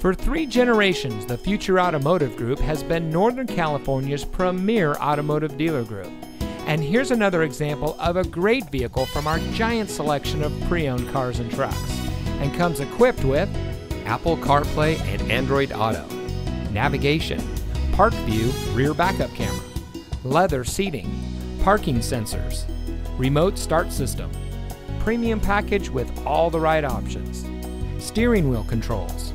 For 3 generations, the Future Automotive Group has been Northern California's premier automotive dealer group. And here's another example of a great vehicle from our giant selection of pre-owned cars and trucks. And comes equipped with Apple CarPlay and Android Auto, navigation, ParkView rear backup camera, leather seating, parking sensors, remote start system, premium package with all the right options, steering wheel controls,